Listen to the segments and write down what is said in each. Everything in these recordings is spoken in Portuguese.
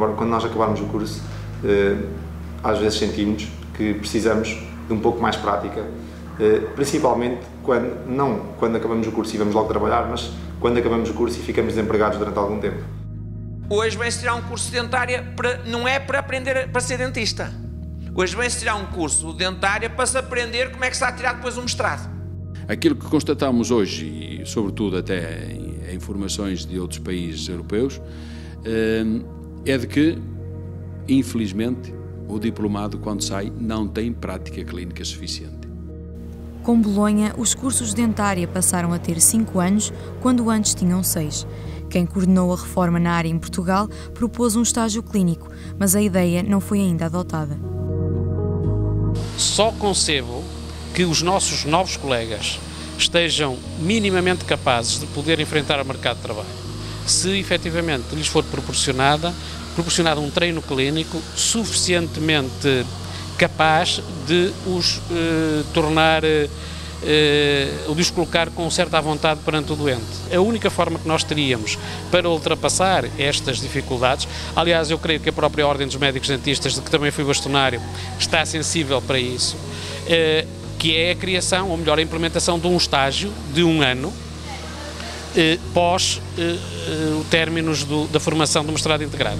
embora quando nós acabarmos o curso, às vezes sentimos que precisamos de um pouco mais prática, principalmente quando, não quando acabamos o curso e vamos logo trabalhar, mas quando acabamos o curso e ficamos desempregados durante algum tempo. Hoje vem-se tirar um curso de dentária, não é para aprender para ser dentista. Hoje vem-se tirar um curso de dentária para se aprender como é que se há a tirar depois um mestrado. Aquilo que constatamos hoje, e sobretudo até em informações de outros países europeus, é de que, infelizmente, o diplomado, quando sai, não tem prática clínica suficiente. Com Bolonha, os cursos de dentária passaram a ter 5 anos, quando antes tinham 6. Quem coordenou a reforma na área em Portugal propôs um estágio clínico, mas a ideia não foi ainda adotada. Só concebo que os nossos novos colegas estejam minimamente capazes de poder enfrentar o mercado de trabalho, se efetivamente lhes for proporcionado um treino clínico suficientemente capaz de os tornar, de os colocar com certa vontade perante o doente. A única forma que nós teríamos para ultrapassar estas dificuldades, aliás, eu creio que a própria Ordem dos Médicos Dentistas, de que também fui bastonário, está sensível para isso, que é a criação, ou melhor, a implementação de um estágio de 1 ano, pós o término da formação do mestrado integrado.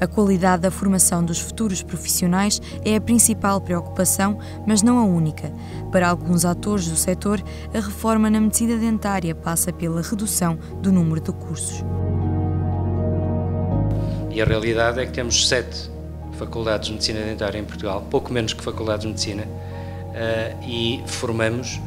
A qualidade da formação dos futuros profissionais é a principal preocupação, mas não a única. Para alguns atores do setor, a reforma na medicina dentária passa pela redução do número de cursos. E a realidade é que temos 7 faculdades de medicina dentária em Portugal, pouco menos que faculdades de medicina, e formamos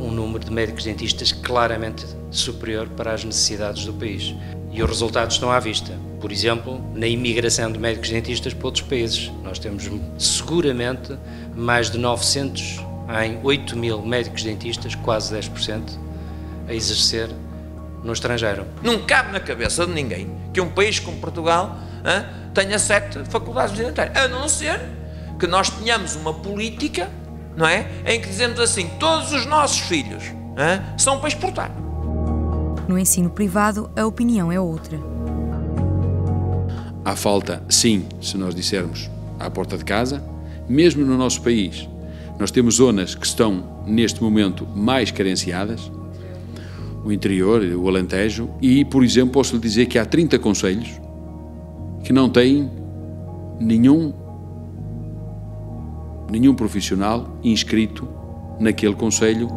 um número de médicos dentistas claramente superior para as necessidades do país. E os resultados estão à vista. Por exemplo, na imigração de médicos dentistas para outros países. Nós temos seguramente mais de 900 em 8 mil médicos dentistas, quase 10%, a exercer no estrangeiro. Não cabe na cabeça de ninguém que um país como Portugal tenha 7 faculdades dentárias, a não ser que nós tenhamos uma política, não é? Em que dizemos assim, todos os nossos filhos são para exportar. No ensino privado, a opinião é outra. Há falta, sim, se nós dissermos à porta de casa, mesmo no nosso país. Nós temos zonas que estão, neste momento, mais carenciadas, o interior, o Alentejo, e, por exemplo, posso lhe dizer que há 30 concelhos que não têm nenhum profissional inscrito naquele concelho.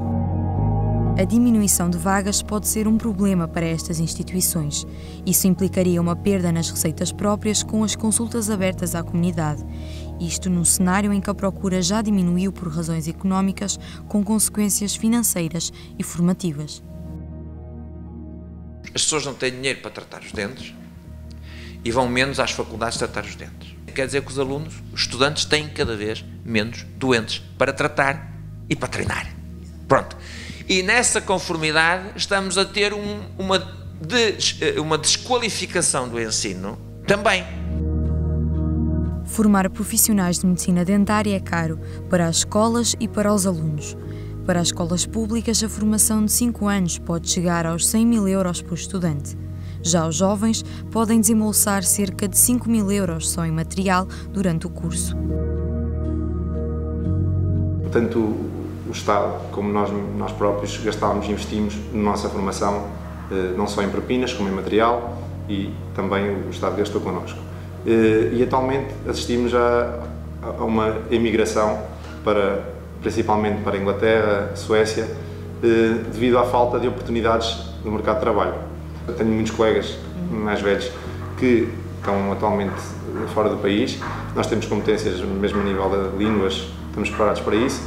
A diminuição de vagas pode ser um problema para estas instituições. Isso implicaria uma perda nas receitas próprias com as consultas abertas à comunidade. Isto num cenário em que a procura já diminuiu por razões económicas, com consequências financeiras e formativas. As pessoas não têm dinheiro para tratar os dentes e vão menos às faculdades tratar os dentes. Quer dizer que os alunos, os estudantes, têm cada vez menos doentes para tratar e para treinar. Pronto. E nessa conformidade estamos a ter uma desqualificação do ensino também. Formar profissionais de medicina dentária é caro para as escolas e para os alunos. Para as escolas públicas, a formação de 5 anos pode chegar aos 100 mil euros por estudante. Já os jovens podem desembolsar cerca de 5 mil euros só em material durante o curso. Tanto o Estado como nós próprios gastámos e investimos na nossa formação, não só em propinas como em material, e também o Estado gastou connosco. E atualmente assistimos a uma emigração, principalmente para a Inglaterra, Suécia, devido à falta de oportunidades no mercado de trabalho. Tenho muitos colegas mais velhos que estão atualmente fora do país. Nós temos competências, mesmo a nível de línguas, estamos preparados para isso.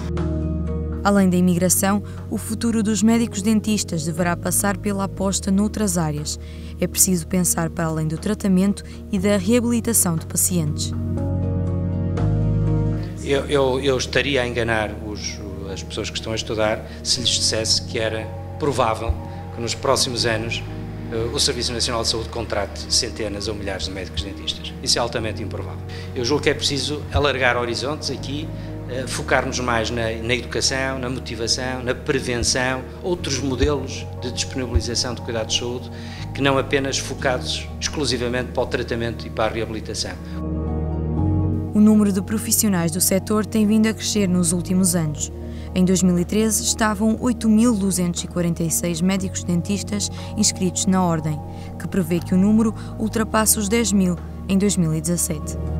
Além da imigração, o futuro dos médicos dentistas deverá passar pela aposta noutras áreas. É preciso pensar para além do tratamento e da reabilitação de pacientes. Eu estaria a enganar as pessoas que estão a estudar se lhes dissesse que era provável que nos próximos anos o Serviço Nacional de Saúde contrate centenas ou milhares de médicos dentistas. Isso é altamente improvável. Eu julgo que é preciso alargar horizontes aqui, focarmos mais na educação, na motivação, na prevenção, outros modelos de disponibilização de cuidados de saúde que não apenas focados exclusivamente para o tratamento e para a reabilitação. O número de profissionais do setor tem vindo a crescer nos últimos anos. Em 2013 estavam 8.246 médicos-dentistas inscritos na Ordem, que prevê que o número ultrapasse os 10.000 em 2017.